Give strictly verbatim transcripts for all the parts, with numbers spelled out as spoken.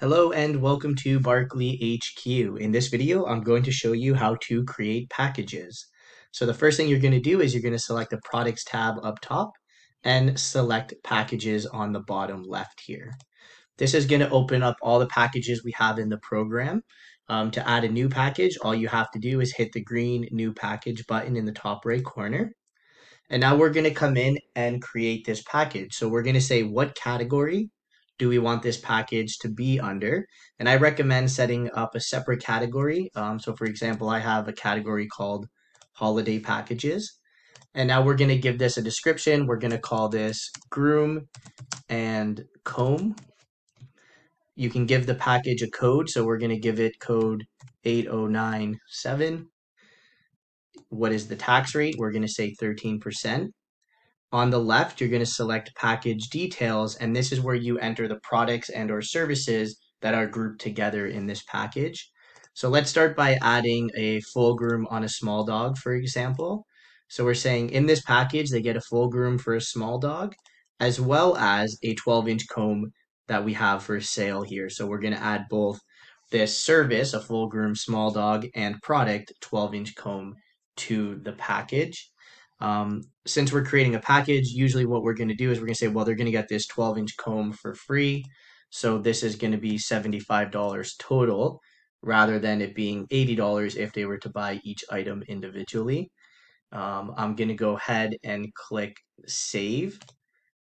Hello and welcome to Barkley H Q. In this video, I'm going to show you how to create packages. So the first thing you're going to do is you're going to select the products tab up top and select packages on the bottom left here. This is going to open up all the packages we have in the program. Um, to add a new package, all you have to do is hit the green new package button in the top right corner. And now we're going to come in and create this package. So we're going to say what category do we want this package to be under? And I recommend setting up a separate category. Um, so for example, I have a category called holiday packages. And now we're gonna give this a description. We're gonna call this groom and comb. You can give the package a code. So we're gonna give it code eight oh nine seven. What is the tax rate? We're gonna say thirteen percent. On the left, you're going to select package details, and this is where you enter the products and or services that are grouped together in this package. So let's start by adding a full groom on a small dog, for example. So we're saying in this package, they get a full groom for a small dog, as well as a twelve inch comb that we have for sale here. So we're going to add both this service, a full groom small dog, and product twelve inch comb to the package. Um, since we're creating a package, usually what we're going to do is we're going to say, well, they're going to get this twelve inch comb for free. So this is going to be seventy-five dollars total rather than it being eighty dollars if they were to buy each item individually. Um, I'm going to go ahead and click save.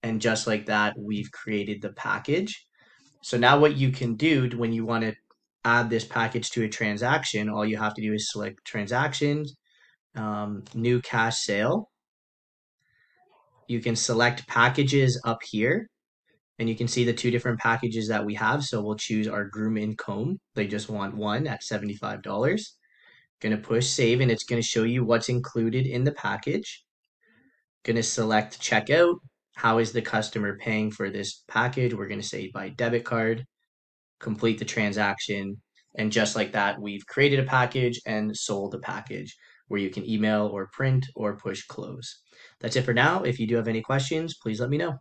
And just like that, we've created the package. So now what you can do when you want to add this package to a transaction, all you have to do is select transactions. Um, new cash sale. You can select packages up here and you can see the two different packages that we have. So we'll choose our groom and comb. They just want one at seventy-five dollars. Gonna push save and it's gonna show you what's included in the package. Gonna select checkout. How is the customer paying for this package? We're gonna say by debit card, complete the transaction. And just like that, we've created a package and sold a package, where you can email or print or push close. That's it for now. If you do have any questions, please let me know.